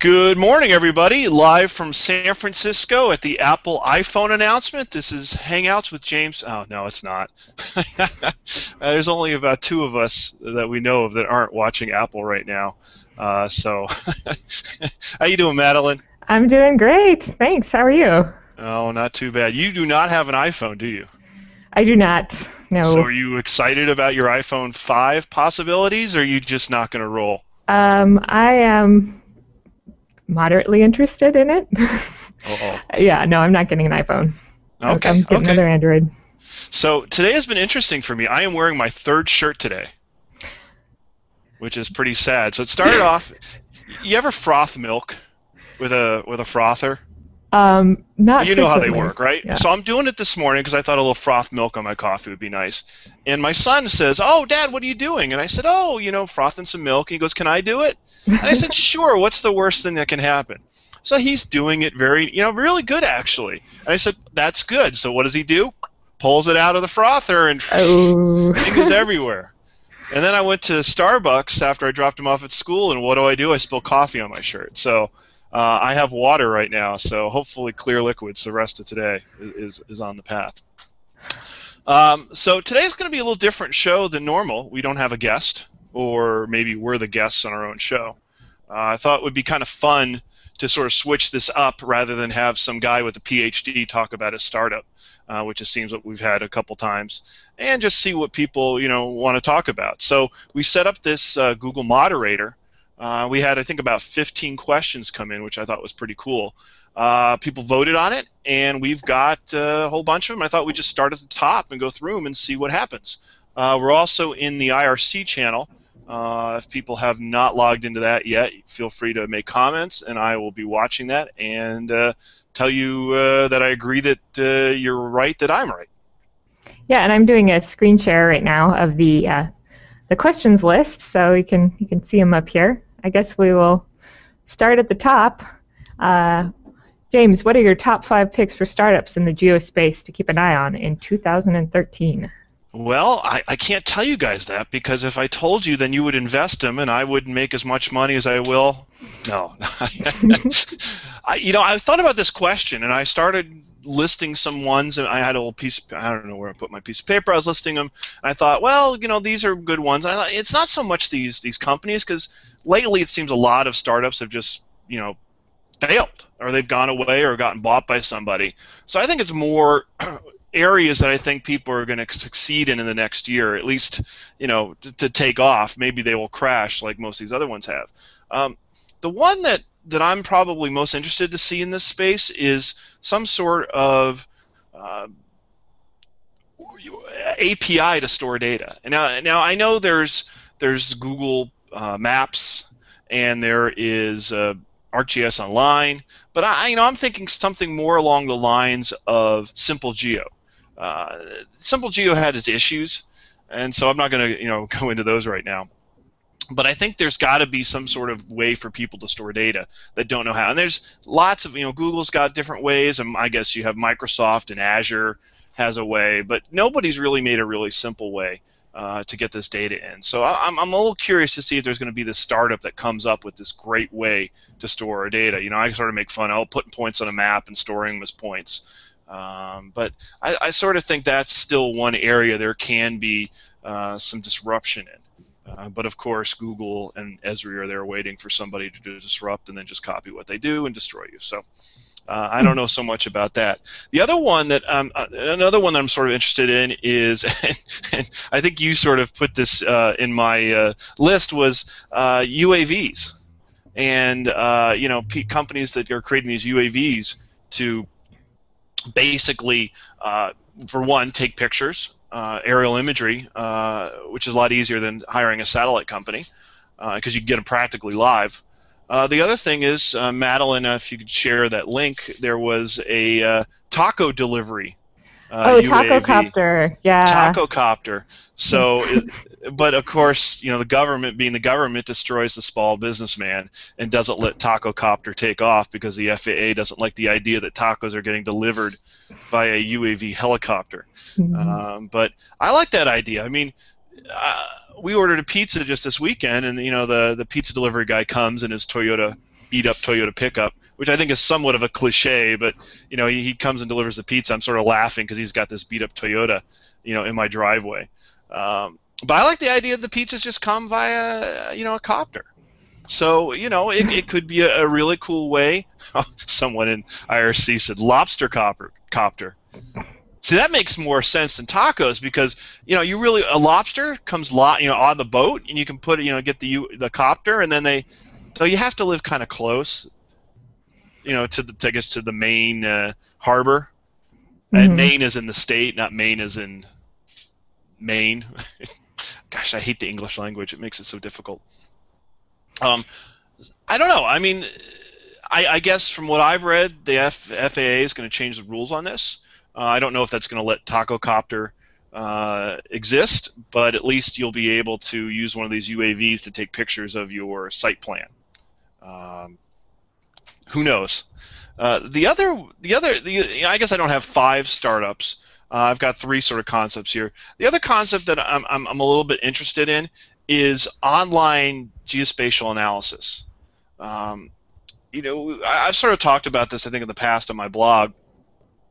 Good morning, everybody. Live from San Francisco at the Apple iPhone announcement. This is Hangouts with James. Oh, no, it's not. There's only about two of us that we know of that aren't watching Apple right now. How you doing, Madeline? I'm doing great. Thanks. How are you? Oh, not too bad. You do not have an iPhone, do you? I do not, no. So are you excited about your iPhone 5 possibilities, or are you just not going to roll? I am moderately interested in it. Uh-oh. Yeah, no, I'm not getting an iPhone. Okay. I'm getting another Android. So today has been interesting for me. I am wearing my third shirt today, which is pretty sad. So it started off, you ever froth milk with a frother? Not you know how they work, right? Yeah. So I'm doing it this morning because I thought a little froth milk on my coffee would be nice. And my son says, "Oh, Dad, what are you doing?" And I said, "Oh, you know, frothing some milk." And he goes, "Can I do it?" And I said, "Sure. What's the worst thing that can happen?" So he's doing it very, really good actually. And I said, "That's good." So what does he do? Pulls it out of the frother and it goes everywhere. And then I went to Starbucks after I dropped him off at school, and what do? I spill coffee on my shirt. So. I have water right now, so hopefully clear liquids the rest of today is on the path. So today's going to be a little different show than normal. We don't have a guest, or maybe we're the guests on our own show. I thought it would be kind of fun to sort of switch this up rather than have some guy with a PhD talk about his startup, which it seems what we've had a couple times, and just see what people want to talk about. So we set up this Google moderator. We had, I think, about 15 questions come in, which I thought was pretty cool. People voted on it, and we've got a whole bunch of them. I thought we'd just start at the top and go through them and see what happens. We're also in the IRC channel. If people have not logged into that yet, feel free to make comments, and I will be watching that and tell you that I agree that you're right, that I'm right. Yeah, and I'm doing a screen share right now of the questions list, so you can see them up here. I guess we will start at the top. James, what are your top 5 picks for startups in the geospace to keep an eye on in 2013? Well, I can't tell you guys that, because if I told you, then you would invest them, and I wouldn't make as much money as I will. No. I thought about this question, and I started listing some ones, and I had a little piece of, I don't know where I put my piece of paper, I was listing them, and I thought, well, these are good ones. And I thought, it's not so much these companies, because lately it seems a lot of startups have just, failed, or they've gone away or gotten bought by somebody. So I think it's more areas that I think people are going to succeed in the next year, at least, to take off. Maybe they will crash like most of these other ones have. The one that I'm probably most interested to see in this space is some sort of API to store data. And now I know there's Google Maps, and there is ArcGIS Online, but I'm thinking something more along the lines of Simple Geo. Simple Geo had its issues, and so I'm not going to go into those right now. But I think there's got to be some sort of way for people to store data that don't know how. And there's lots of, Google's got different ways, and I guess you have Microsoft and Azure has a way, but nobody's really made a really simple way to get this data in. So I'm a little curious to see if there's going to be this startup that comes up with this great way to store our data. I sort of make fun of putting points on a map and storing them as points. But I sort of think that's still one area there can be some disruption in. But of course, Google and Esri are there waiting for somebody to disrupt and then just copy what they do and destroy you. So I don't know so much about that. The other one that I'm sort of interested in is, and I think you sort of put this in my list, was UAVs, and companies that are creating these UAVs to basically, for one, take pictures. Aerial imagery, which is a lot easier than hiring a satellite company, because you can get them practically live. The other thing is, Madeline, if you could share that link, there was a taco delivery. UAV. Taco Copter, yeah. Taco Copter. So, but of course, the government, being the government, destroys the small businessman and doesn't let Taco Copter take off because the FAA doesn't like the idea that tacos are getting delivered by a UAV helicopter. Mm-hmm. But I like that idea. I mean, we ordered a pizza just this weekend, and the pizza delivery guy comes in his Toyota beat up Toyota pickup, which I think is somewhat of a cliche, but you know, he comes and delivers the pizza. I'm sort of laughing because he's got this beat up Toyota, you know, in my driveway. But I like the idea that the pizzas just come via, you know, a copter. So, you know, it could be a really cool way. Someone in IRC said lobster copter. See, that makes more sense than tacos because, you know, you really, a lobster comes on the boat and you can put it, you know, get the copter, and then you have to live kind of close, you know, to I guess to the main harbor. And Maine is in the state, not Maine is in Maine. Gosh, I hate the English language. It makes it so difficult. I don't know. I mean, I guess from what I've read, the FAA is going to change the rules on this. I don't know if that's going to let Taco Copter exist, but at least you'll be able to use one of these UAVs to take pictures of your site plan. Who knows? I guess I don't have 5 startups. I've got 3 sort of concepts here. The other concept that I'm a little bit interested in is online geospatial analysis. You know, I've sort of talked about this, I think, in the past on my blog,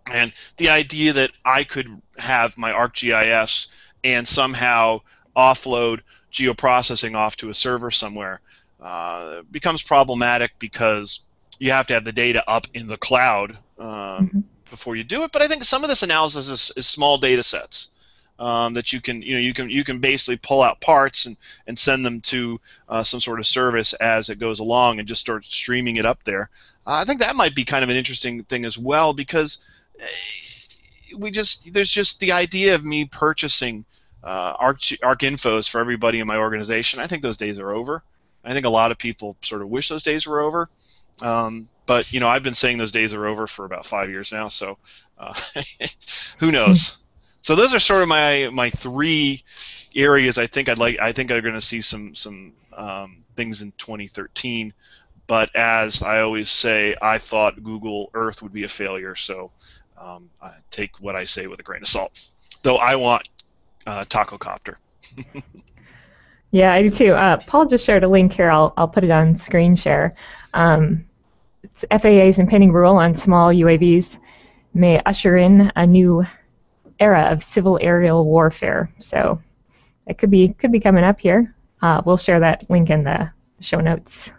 and the idea that I could have my ArcGIS and somehow offload geoprocessing off to a server somewhere becomes problematic because you have to have the data up in the cloud before you do it. But I think some of this analysis is small data sets. That you can, you can basically pull out parts and send them to some sort of service as it goes along, and just start streaming it up there. I think that might be kind of an interesting thing as well, because there's just the idea of me purchasing ArcInfos for everybody in my organization. I think those days are over. I think a lot of people sort of wish those days were over. But you know, I've been saying those days are over for about 5 years now. So who knows? So those are sort of my 3 areas I think are going to see some things in 2013, but as I always say, I thought Google Earth would be a failure, so I take what I say with a grain of salt. Though I want Taco Copter. Yeah, I do too. Paul just shared a link here. I'll put it on screen share. FAA's impending rule on small UAVs may usher in a new era of civil aerial warfare, so it could be coming up here. We'll share that link in the show notes.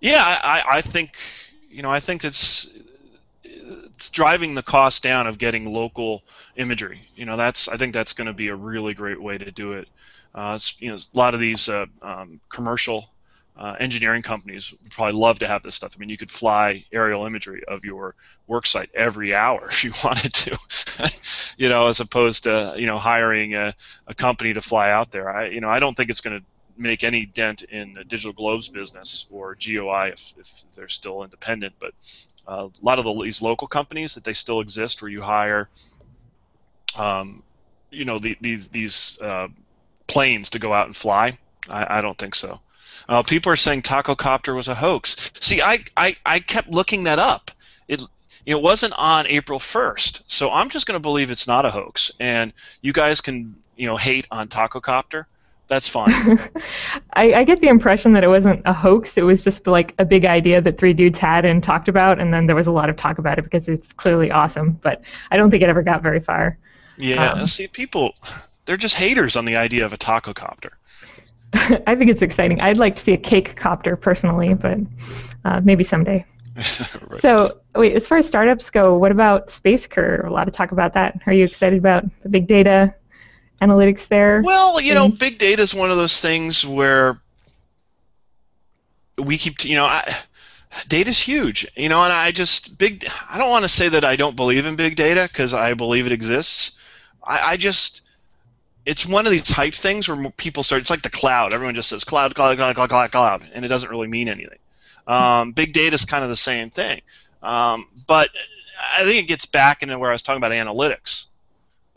Yeah, I think, you know, I think it's driving the cost down of getting local imagery. You know, that's, I think that's going to be a really great way to do it. You know, a lot of these commercial engineering companies would probably love to have this stuff. I mean, you could fly aerial imagery of your work site every hour if you wanted to, you know, as opposed to, you know, hiring a company to fly out there. You know, I don't think it's going to make any dent in the Digital Globe's business or GOI if they're still independent. But a lot of these local companies that they still exist, where you hire, you know, these planes to go out and fly. I don't think so. People are saying Taco Copter was a hoax. See, I kept looking that up. It wasn't on April 1st, so I'm just going to believe it's not a hoax. And you guys can, you know, hate on Taco Copter. That's fine. I get the impression that it wasn't a hoax. It was just like a big idea that 3 dudes had and talked about, and then there was a lot of talk about it because it's clearly awesome. But I don't think it ever got very far. Yeah, see, people, they're just haters on the idea of a Taco Copter. I think it's exciting. I'd like to see a cake copter personally, but maybe someday. Right. So, wait, as far as startups go, what about Space Curve? A lot of talk about that. Are you excited about the big data analytics there? Well, you know, big data is one of those things where we keep, you know, data's huge, you know, and I don't want to say that I don't believe in big data, because I believe it exists. It's one of these hype things where people start, it's like the cloud. Everyone just says cloud, cloud, cloud, cloud, cloud, cloud, and it doesn't really mean anything. Big data is kind of the same thing. But I think it gets back into where I was talking about analytics.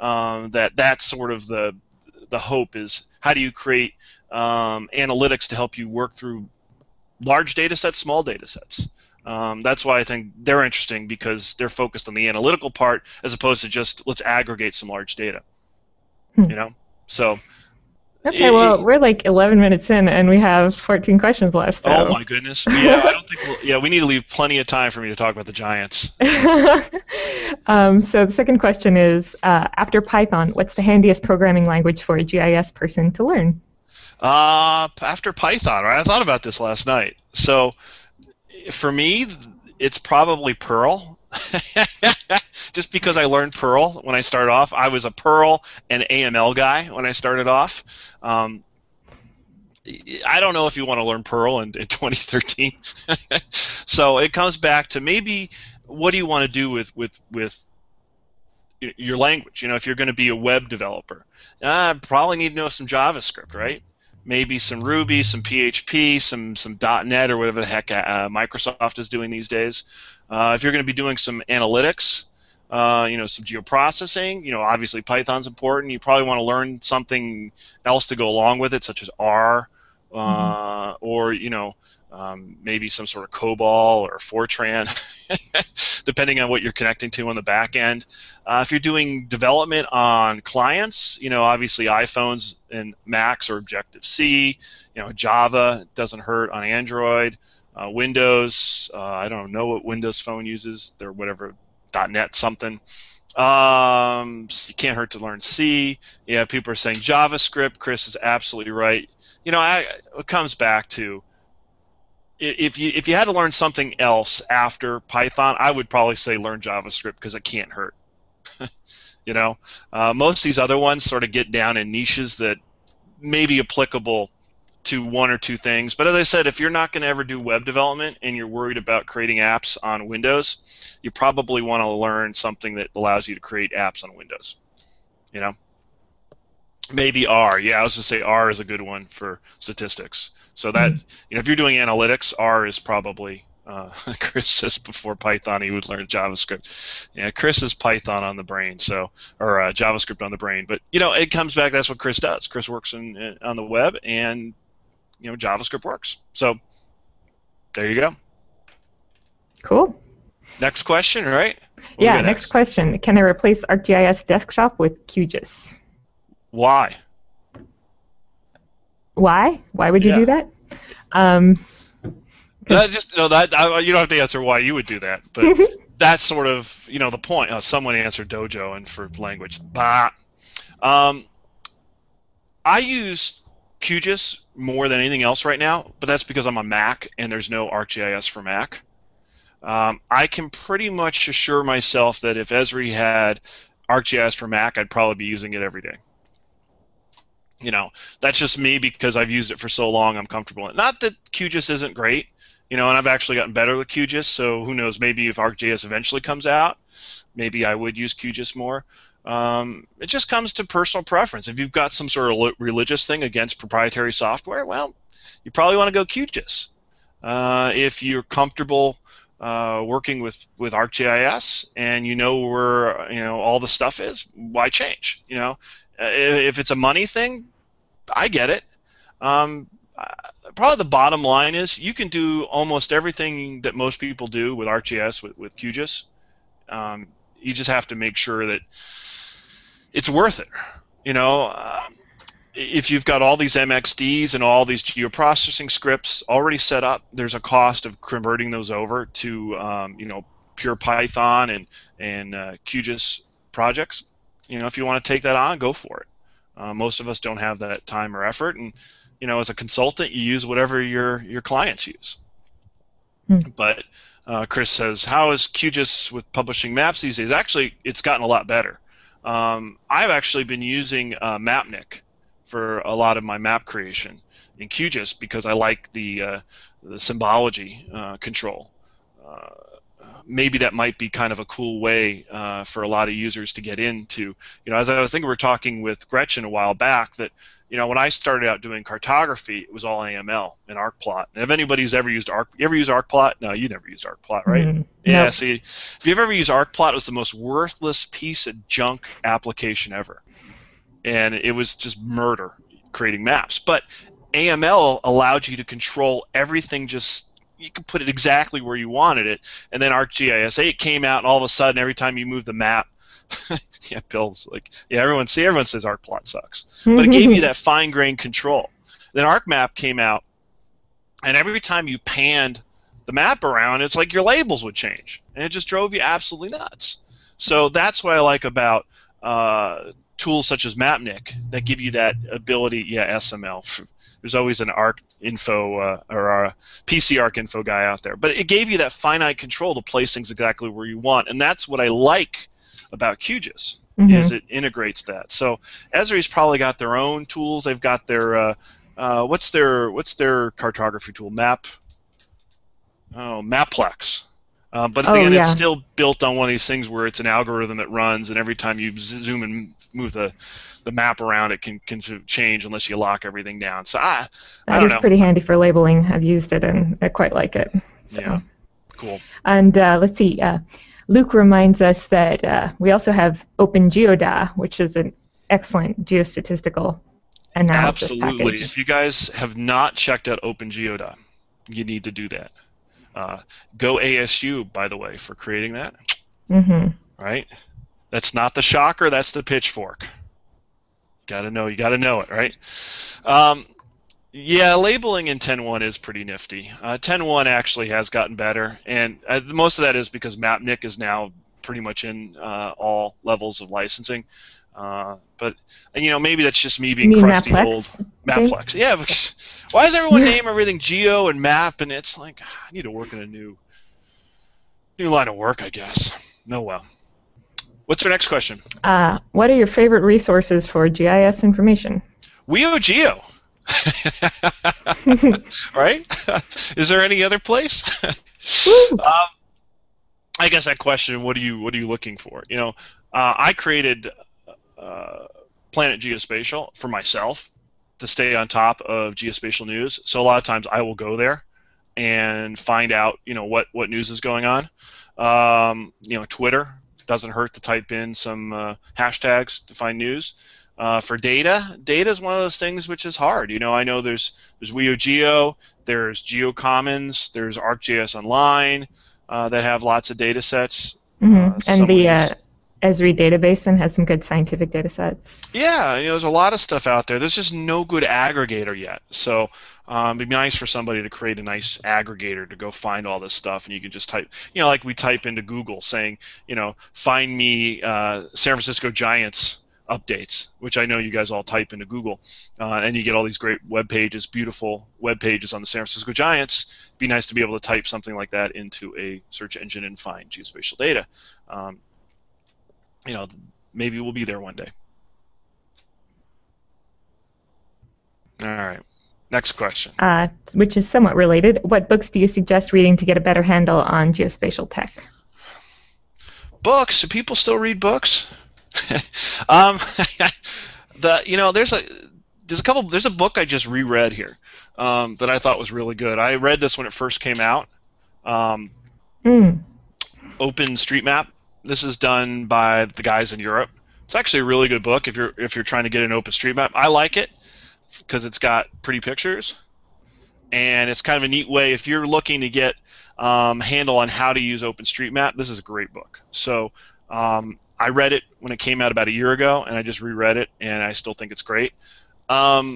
That's sort of the hope, is how do you create analytics to help you work through large data sets, small data sets. That's why I think they're interesting, because they're focused on the analytical part as opposed to just let's aggregate some large data. You know, so Okay, well, we're like 11 minutes in, and we have 14 questions left. So. Oh my goodness! Yeah, I don't think. We need to leave plenty of time for me to talk about the Giants. So the second question is: after Python, what's the handiest programming language for a GIS person to learn? After Python, right? I thought about this last night. So, for me, it's probably Perl. Just because I learned Perl when I started off. I was a Perl and AML guy when I started off. I don't know if you want to learn Perl in 2013. So it comes back to maybe what do you want to do with your language? You know, if you're going to be a web developer, probably need to know some JavaScript, right? Maybe some Ruby, some PHP, some .NET or whatever the heck Microsoft is doing these days. If you're going to be doing some analytics, some geoprocessing, obviously Python's important. You probably want to learn something else to go along with it, such as R, or maybe some sort of COBOL or Fortran, depending on what you're connecting to on the back end. If you're doing development on clients, obviously iPhones and Macs are Objective-C. Java doesn't hurt on Android. Windows, I don't know what Windows Phone uses. They're whatever, .NET something. You can't hurt to learn C. Yeah, people are saying JavaScript. Chris is absolutely right. It comes back to if you had to learn something else after Python, I would probably say learn JavaScript because it can't hurt. Most of these other ones sort of get down in niches that may be applicable to one or two things. But as I said, if you're not going to ever do web development and you're worried about creating apps on Windows, you probably want to learn something that allows you to create apps on Windows. Maybe R. Yeah, I was going to say R is a good one for statistics. So that, if you're doing analytics, R is probably, Chris says before Python he would learn JavaScript. Yeah, Chris is Python on the brain, or JavaScript on the brain. But, it comes back, that's what Chris does. Chris works on the web, and JavaScript works. So there you go. Cool. Next question, right? Next question. Can I replace ArcGIS Desktop with QGIS? Why? Why? Why would you do that? You don't have to answer why you would do that, but that's sort of the point. Someone answered Dojo and for language. Bah. I use QGIS more than anything else right now, but that's because I'm a Mac and there's no ArcGIS for Mac. I can pretty much assure myself that if Esri had ArcGIS for Mac, I'd probably be using it every day. That's just me because I've used it for so long, I'm comfortable in it. Not that QGIS isn't great, and I've actually gotten better with QGIS, so who knows, maybe if ArcGIS eventually comes out, maybe I would use QGIS more. It just comes to personal preference. If you've got some sort of religious thing against proprietary software, well, you probably want to go QGIS. If you're comfortable working with ArcGIS and where all the stuff is, why change? If it's a money thing, I get it. Probably the bottom line is you can do almost everything that most people do with ArcGIS with QGIS. You just have to make sure that it's worth it. If you've got all these MXDs and all these geoprocessing scripts already set up, there's a cost of converting those over to pure Python and QGIS projects. If you want to take that on, go for it. Most of us don't have that time or effort, and as a consultant, you use whatever your clients use. But Chris says, how is QGIS with publishing maps these days? Actually, it's gotten a lot better. I've actually been using Mapnik for a lot of my map creation in QGIS because I like the symbology control. Maybe that might be kind of a cool way for a lot of users to get into. As I was thinking, we were talking with Gretchen a while back that, when I started out doing cartography, it was all AML and ArcPlot. And if anybody's ever used you ever use ArcPlot? No, you never used ArcPlot, right? Yeah, nope. See, if you've ever used ArcPlot, it was the most worthless piece of junk application ever. And it was just murder creating maps. But AML allowed you to control everything, you could put it exactly where you wanted it, and then ArcGIS 8 came out, and all of a sudden, every time you move the map, Yeah, Bill's like, yeah, everyone says ArcPlot sucks. But it gave you that fine-grained control. Then ArcMap came out, and every time you panned the map around, it's like your labels would change. And it just drove you absolutely nuts. So that's what I like about tools such as Mapnik that give you that ability. Yeah, SML. There's always an Arc info or a PC Arc info guy out there. But it gave you that finite control to place things exactly where you want. And that's what I like about QGIS, is it integrates that. So Esri's probably got their own tools. They've got their what's their cartography tool? Mapplex. But at the end, it's still built on one of these things where it's an algorithm that runs, and every time you zoom and move the map around, it can change unless you lock everything down. So I don't know. That is pretty handy for labeling. I've used it, and I quite like it. So. Yeah, cool. And let's see. Luke reminds us that we also have OpenGeoDA, which is an excellent geostatistical analysis Absolutely. Package. If you guys have not checked out OpenGeoDA, you need to do that. Go ASU, by the way, for creating that. Right? That's not the shocker. That's the pitchfork. You got to know it, right? Yeah, labeling in 10.1 is pretty nifty. 10.1 actually has gotten better, and most of that is because Mapnik is now pretty much in all levels of licensing. But you know, maybe that's just me being crusty old Maplex. Yeah, because why does everyone name everything Geo and Map? And it's like I need to work in a new line of work, I guess. No, well. What's our next question? What are your favorite resources for GIS information? WeoGeo. Right? Is there any other place? I guess that question. What are you looking for? You know, I created. Planet Geospatial for myself to stay on top of geospatial news. So a lot of times I will go there and find out, you know, what news is going on. You know, Twitter, doesn't hurt to type in some hashtags to find news. For data is one of those things which is hard. You know, I know there's WeoGeo, there's GeoCommons, there's ArcGIS Online that have lots of data sets. And the Esri database and has some good scientific data sets. Yeah, you know, there's a lot of stuff out there. There's just no good aggregator yet. So it'd be nice for somebody to create a nice aggregator to go find all this stuff, and you can just type, you know, like we type into Google saying, you know, find me San Francisco Giants updates, which I know you guys all type into Google, and you get all these great web pages, beautiful web pages on the San Francisco Giants. It'd be nice to be able to type something like that into a search engine and find geospatial data. You know, maybe we'll be there one day. All right. Next question. Which is somewhat related. What books do you suggest reading to get a better handle on geospatial tech? Books? Do people still read books? You know, there's a book I just reread here that I thought was really good. I read this when it first came out. OpenStreetMap. This is done by the guys in Europe. It's actually a really good book if you're trying to get an OpenStreetMap. I like it because it's got pretty pictures, and it's kind of a neat way if you're looking to get handle on how to use OpenStreetMap. This is a great book. So I read it when it came out about a year ago, and I just reread it, and I still think it's great. Other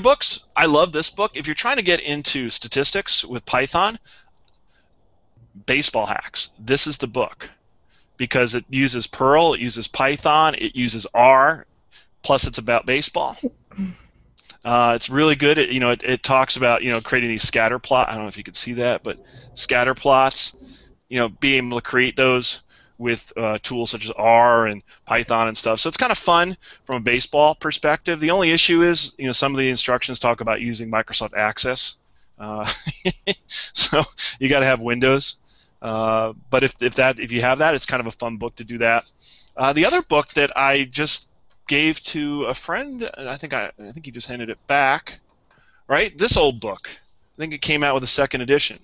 books, I love this book. If you're trying to get into statistics with Python, Baseball Hacks. This is the book. Because it uses Perl, it uses Python, it uses R, plus it's about baseball. It's really good. It talks about creating these scatter plots. I don't know if you can see that, but scatter plots. You know, being able to create those with tools such as R and Python and stuff. So it's kind of fun from a baseball perspective. The only issue is some of the instructions talk about using Microsoft Access, so you got to have Windows. But if you have that, it's kind of a fun book to do that. The other book that I just gave to a friend, and I think he just handed it back, right? This old book. I think it came out with a second edition.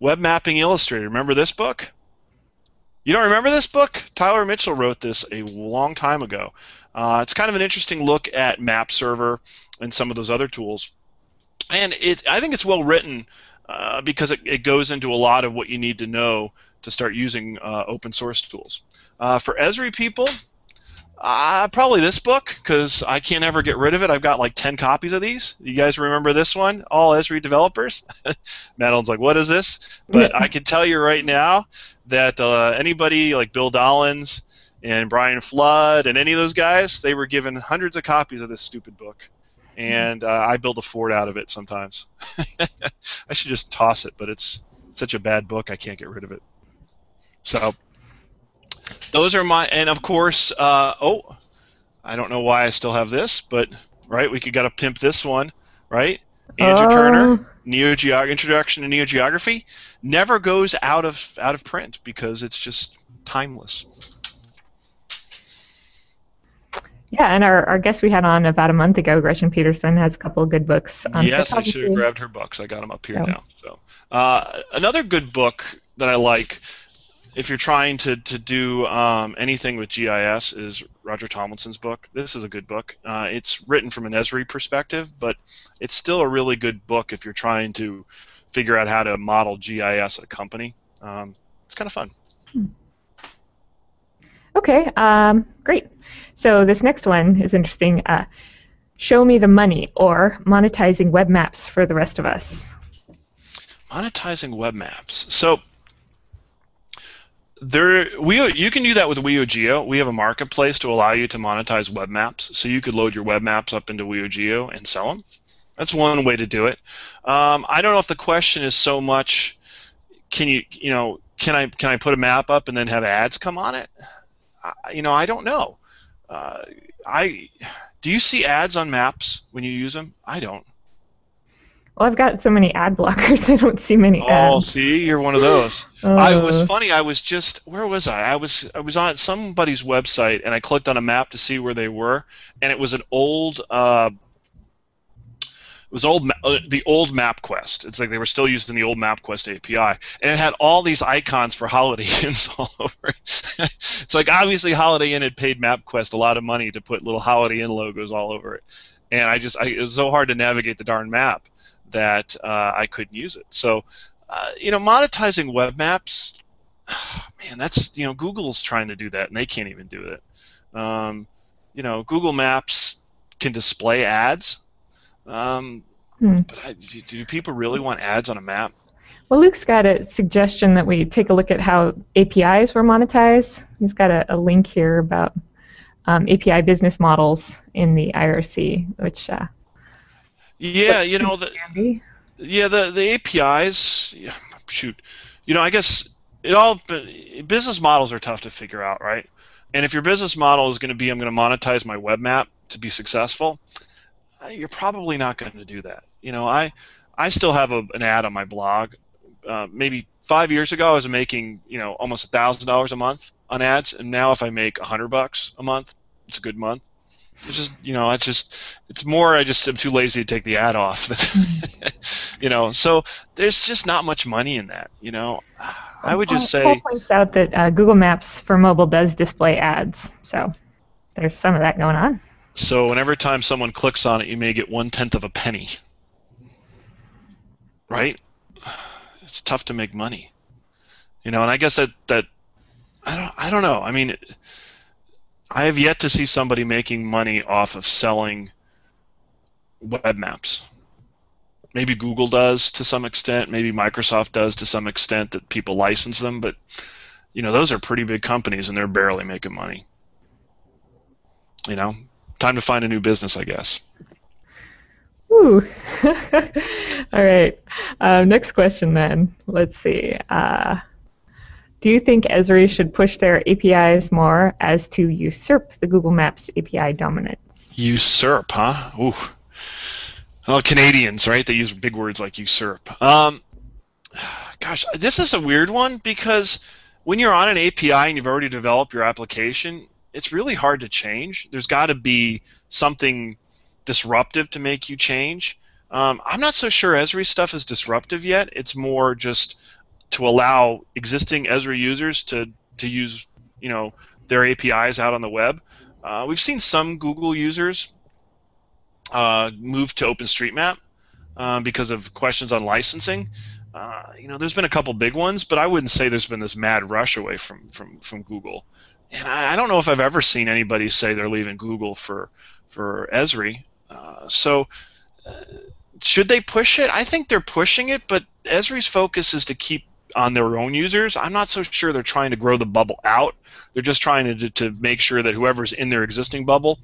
Web Mapping Illustrated. Remember this book? You don't remember this book? Tyler Mitchell wrote this a long time ago. It's kind of an interesting look at Map Server and some of those other tools. And I think it's well written because it goes into a lot of what you need to know to start using open source tools. For Esri people, probably this book, because I can't ever get rid of it. I've got like 10 copies of these. You guys remember this one? All Esri developers? Madeline's like, what is this? But I can tell you right now that anybody like Bill Dollins and Brian Flood and any of those guys, they were given hundreds of copies of this stupid book. And I build a fort out of it sometimes. I should just toss it, but it's such a bad book I can't get rid of it. So those are my, and of course, oh, I don't know why I still have this, but right, we could gotta pimp this one, right? Andrew Turner, Introduction to Neogeography, never goes out of print because it's just timeless. Yeah, and our guest we had on about a month ago, Gretchen Peterson, has a couple of good books. Yes, I should have grabbed her books. I got them up here now. So another good book that I like, if you're trying to do anything with GIS, is Roger Tomlinson's book. This is a good book. It's written from an Esri perspective, but it's still a really good book if you're trying to figure out how to model GIS at a company. It's kind of fun. Hmm. Okay, great. So this next one is interesting. Show me the money, or monetizing web maps for the rest of us. Monetizing web maps. So you can do that with WeoGeo. We have a marketplace to allow you to monetize web maps. So you could load your web maps up into WeoGeo and sell them. That's one way to do it. I don't know if the question is so much, can I put a map up and then have ads come on it? I don't know. Do you see ads on maps when you use them? I don't. Well, I've got so many ad blockers, I don't see many ads. Oh, see, you're one of those. I was on somebody's website and I clicked on a map to see where they were, and it was an old the old MapQuest. It's like they were still using the old MapQuest API, and it had all these icons for Holiday Inns all over it. It's like obviously Holiday Inn had paid MapQuest a lot of money to put little Holiday Inn logos all over it, and it was so hard to navigate the darn map that I couldn't use it. So, monetizing web maps, man, that's Google's trying to do that, and they can't even do it. Google Maps can display ads. But do people really want ads on a map? Well, Luke's got a suggestion that we take a look at how APIs were monetized. He's got a link here about API business models in the IRC, which the APIs. Yeah, shoot, I guess business models are tough to figure out, right? And if your business model is going to be, I'm going to monetize my web map to be successful, you're probably not going to do that. I still have an ad on my blog. Maybe 5 years ago, I was making almost $1,000 a month on ads, and now if I make $100 a month, it's a good month. It's just it's more I'm too lazy to take the ad off. So there's just not much money in that. I would just say. Paul points out that Google Maps for mobile does display ads, so there's some of that going on. So whenever time someone clicks on it, you may get 1/10 of a penny, right? It's tough to make money, And I guess that I don't know. I mean, I have yet to see somebody making money off of selling web maps. Maybe Google does to some extent. Maybe Microsoft does to some extent that people license them. But those are pretty big companies, and they're barely making money. Time to find a new business, I guess. Ooh. All right. Next question then. Let's see. Do you think Esri should push their APIs more as to usurp the Google Maps API dominance? Usurp, huh? Ooh. Well, Canadians, right? They use big words like usurp. Gosh, this is a weird one because when you're on an API and you've already developed your application, it's really hard to change. There's got to be something disruptive to make you change. I'm not so sure Esri stuff is disruptive yet. It's more just to allow existing Esri users to use their APIs out on the web. We've seen some Google users move to OpenStreetMap because of questions on licensing. You know, there's been a couple big ones, but I wouldn't say there's been this mad rush away from Google. And I don't know if I've ever seen anybody say they're leaving Google for Esri. Should they push it? I think they're pushing it, but Esri's focus is to keep on their own users. I'm not so sure they're trying to grow the bubble out. They're just trying to make sure that whoever's in their existing bubble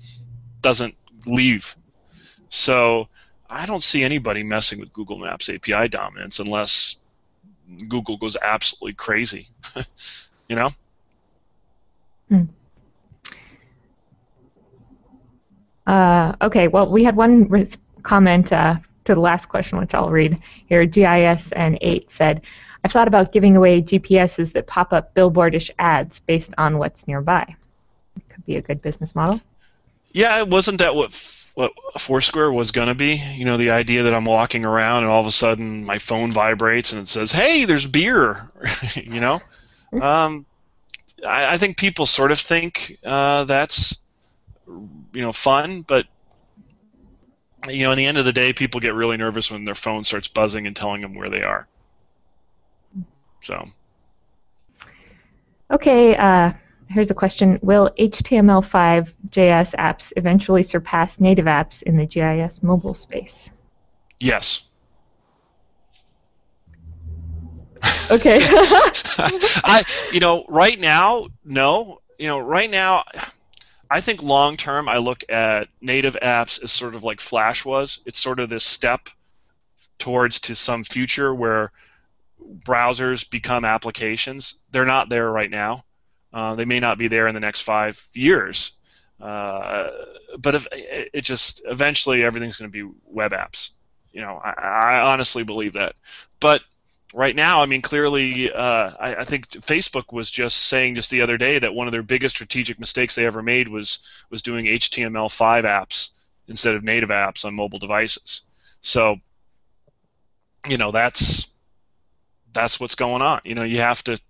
doesn't leave. So I don't see anybody messing with Google Maps API dominance unless Google goes absolutely crazy, you know? Hmm. Okay, well, we had one comment to the last question, which I'll read here. GIS and 8 said, I've thought about giving away GPSs that pop up billboardish ads based on what's nearby. It could be a good business model. Yeah, wasn't that what Foursquare was going to be? You know, the idea that I'm walking around and all of a sudden my phone vibrates and it says, hey, there's beer, you know? I think people sort of think that's, you know, fun, but, you know, in the end of the day, people get really nervous when their phone starts buzzing and telling them where they are. So. Okay, here's a question. Will HTML5 JS apps eventually surpass native apps in the GIS mobile space? Yes. Okay. You know, right now, no. You know, right now, I think long term, I look at native apps as sort of like Flash was. It's sort of this step towards to some future where browsers become applications. They're not there right now. They may not be there in the next 5 years. But if, it just eventually everything's going to be web apps. You know, I honestly believe that. But right now, I mean, clearly, I think Facebook was just saying just the other day that one of their biggest strategic mistakes they ever made was doing HTML5 apps instead of native apps on mobile devices. So, you know, that's what's going on. You know, you have to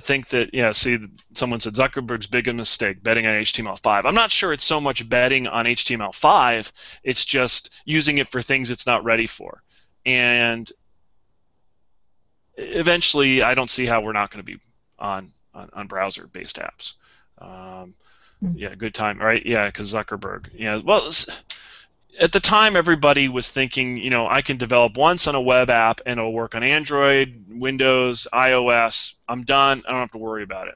think that, yeah, see, someone said Zuckerberg's biggest mistake, betting on HTML5. I'm not sure it's so much betting on HTML5. It's just using it for things it's not ready for. And eventually, I don't see how we're not going to be on browser-based apps. Yeah, good time, right? Yeah, because Zuckerberg. Yeah, well, at the time, everybody was thinking, you know, I can develop once on a web app, and it'll work on Android, Windows, iOS. I'm done. I don't have to worry about it.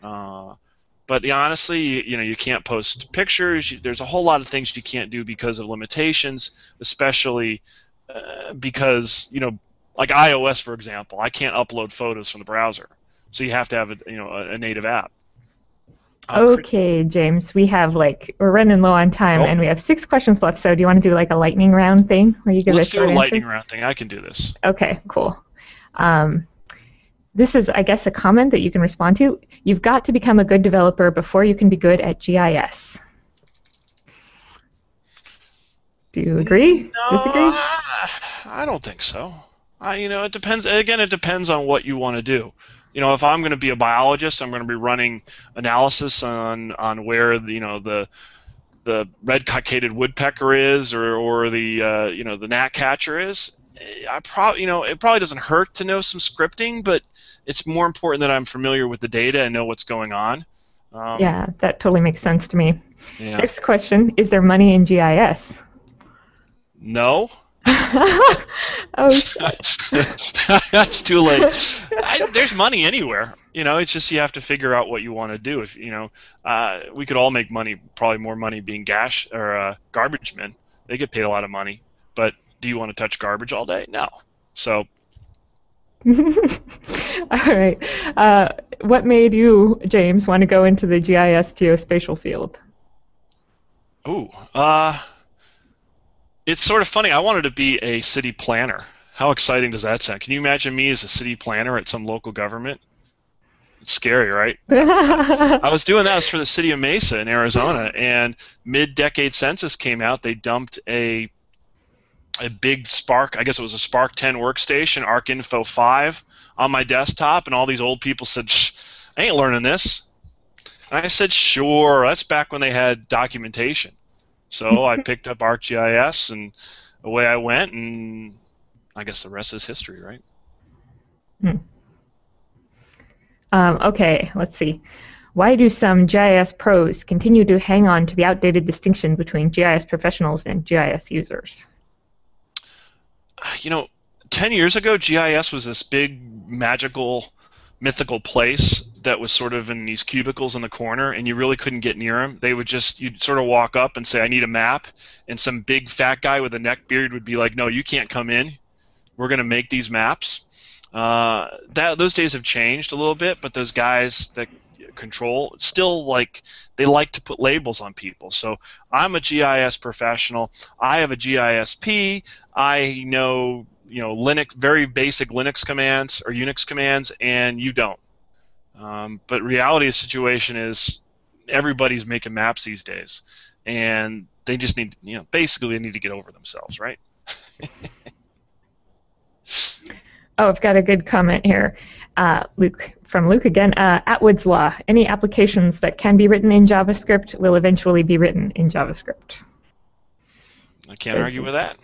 But honestly, you know, you can't post pictures. There's a whole lot of things you can't do because of limitations, especially because, you know, like iOS, for example, I can't upload photos from the browser, so you have to have a native app. Okay, James, we have we're running low on time, and we have 6 questions left. So, do you want to do like a lightning round thing where you give us a short answer? Let's do a lightning round thing. I can do this. Okay, cool. This is, I guess, a comment that you can respond to. You've got to become a good developer before you can be good at GIS. Do you agree? No, disagree? I don't think so. You know, it depends. Again, it depends on what you want to do. You know, if I'm going to be a biologist, I'm going to be running analysis on where you know the red cockaded woodpecker is, or the you know the gnatcatcher is. You know, it probably doesn't hurt to know some scripting, but it's more important that I'm familiar with the data and know what's going on. Yeah, that totally makes sense to me. Yeah. Next question: is there money in GIS? No. Oh, that's too late. There's money anywhere, you know. It's just you have to figure out what you want to do. If you know, we could all make money, probably more money being garbage men. They get paid a lot of money, but do you want to touch garbage all day? No. So. All right. What made you, James, want to go into the GIS geospatial field? Ooh. It's sort of funny. I wanted to be a city planner. How exciting does that sound? Can you imagine me as a city planner at some local government? It's scary, right? I was doing that for the city of Mesa in Arizona, and mid-decade census came out. They dumped a big Spark, I guess it was a Spark 10 workstation, ArcInfo 5, on my desktop, and all these old people said, shh, I ain't learning this. And I said, sure. That's back when they had documentation. So I picked up ArcGIS, and away I went, and I guess the rest is history, right? Hmm. Okay, let's see. Why do some GIS pros continue to hang on to the outdated distinction between GIS professionals and GIS users? You know, 10 years ago, GIS was this big, magical, mythical place that was sort of in these cubicles in the corner, and you really couldn't get near them. They would just, you'd sort of walk up and say, I need a map, and some big fat guy with a neck beard would be like, no, you can't come in. We're going to make these maps. Those days have changed a little bit, but those guys that control still, like, they like to put labels on people. So I'm a GIS professional. I have a GISP. I know, you know, Linux, very basic Linux commands or Unix commands, and you don't. But reality of the situation is everybody's making maps these days, and they just need, you know, basically they need to get over themselves, right? Oh, I've got a good comment here, Luke. From Luke again, Atwood's Law. Any applications that can be written in JavaScript will eventually be written in JavaScript. I can't argue with that.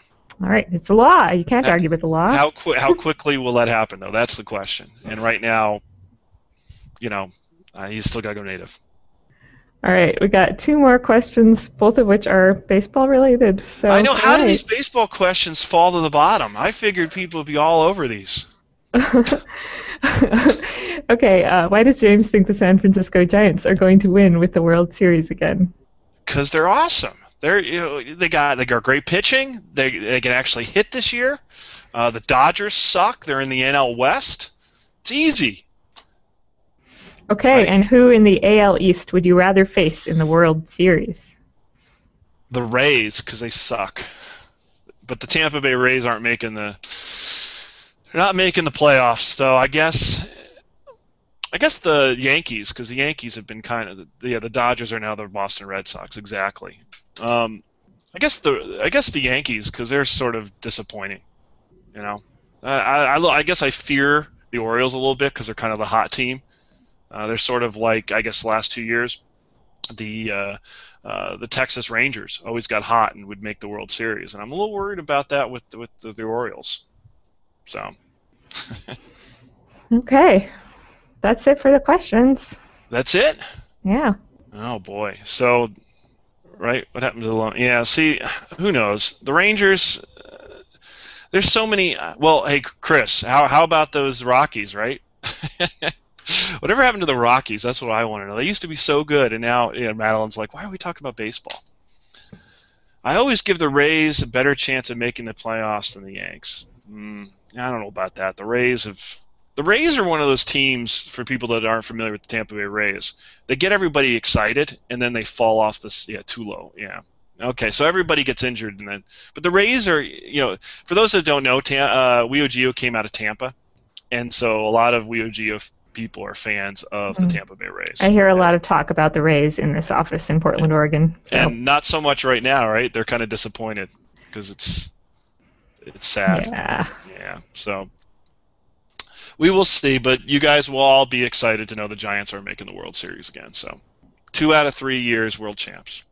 All right, it's a law. You can't argue with the law. How quickly will that happen, though? That's the question. And right now, you know, you still got to go native. All right, we got two more questions, both of which are baseball related. So I know, how do these baseball questions fall to the bottom? I figured people would be all over these. Okay, why does James think the San Francisco Giants are going to win with the World Series again? Because they're awesome. They're, you know, they got great pitching. They can actually hit this year. The Dodgers suck. They're in the NL West. It's easy. Okay, right. And who in the AL East would you rather face in the World Series? The Rays, because they suck. But the Tampa Bay Rays aren't making the playoffs, so I guess the Yankees, because the Yankees have been kind of the Dodgers are now the Boston Red Sox, exactly. I guess the Yankees, because they're sort of disappointing, you know. I guess I fear the Orioles a little bit because they're kind of the hot team. They're sort of like, I guess, the last 2 years, the Texas Rangers always got hot and would make the World Series, and I'm a little worried about that with the Orioles. So. Okay, that's it for the questions. That's it? Yeah. Oh boy. So, right? What happened to the loan? Yeah. See, who knows? The Rangers. There's so many. Well, hey, Chris, how about those Rockies? Right. Whatever happened to the Rockies? That's what I want to know. They used to be so good, and now, you know, Madeline's like, why are we talking about baseball? I always give the Rays a better chance of making the playoffs than the Yanks. I don't know about that. The Rays are one of those teams, for people that aren't familiar with the Tampa Bay Rays, they get everybody excited, and then they fall off too low. Yeah. Okay, so everybody gets injured, but the Rays are, you know, for those that don't know, WeoGeo came out of Tampa, and so a lot of WeoGeo people are fans of the Tampa Bay Rays. I hear a lot of talk about the Rays in this office in Portland, Oregon. So. And not so much right now, right? They're kind of disappointed because it's sad. Yeah. Yeah. So we will see, but you guys will all be excited to know the Giants are making the World Series again. So 2 out of 3 years, world champs.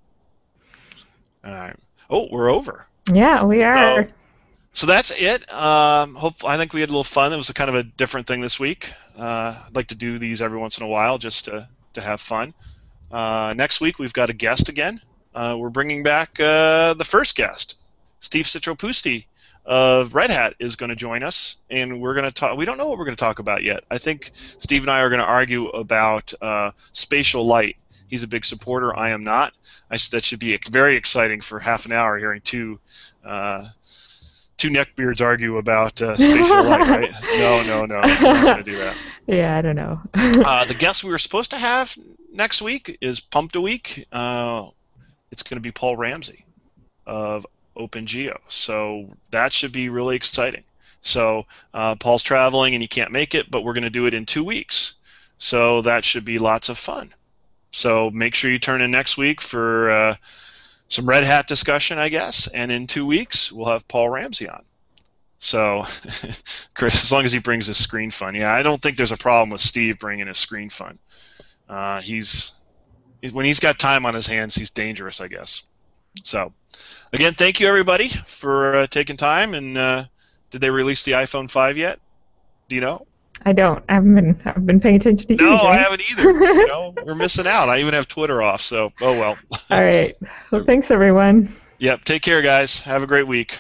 All right. Oh, we're over. Yeah, we are. So that's it. I think we had a little fun. It was kind of a different thing this week. I'd like to do these every once in a while just to have fun. Next week we've got a guest again. We're bringing back the first guest. Steve Citropusti of Red Hat is going to join us, and we're going to talk. We don't know what we're going to talk about yet. I think Steve and I are going to argue about spatial light. He's a big supporter. I am not. That should be very exciting for half an hour hearing two neckbeards argue about spatial light, right? No, I'm not going to do that. Yeah, I don't know. The guest we were supposed to have next week is Pumped a Week. It's going to be Paul Ramsey of OpenGeo. So that should be really exciting. So Paul's traveling and he can't make it, but we're going to do it in 2 weeks. So that should be lots of fun. So make sure you turn in next week for... some Red Hat discussion, I guess, and in 2 weeks we'll have Paul Ramsey on. So, Chris, as long as he brings his screen fund. Yeah, I don't think there's a problem with Steve bringing his screen fund. When he's got time on his hands, he's dangerous, I guess. So, again, thank you, everybody, for taking time, and Did they release the iPhone 5 yet? Do you know? I don't. I haven't been paying attention to you. No, I haven't either. You know, we're missing out. I even have Twitter off, so oh well. All right. Well, thanks everyone. Yep. Take care, guys. Have a great week.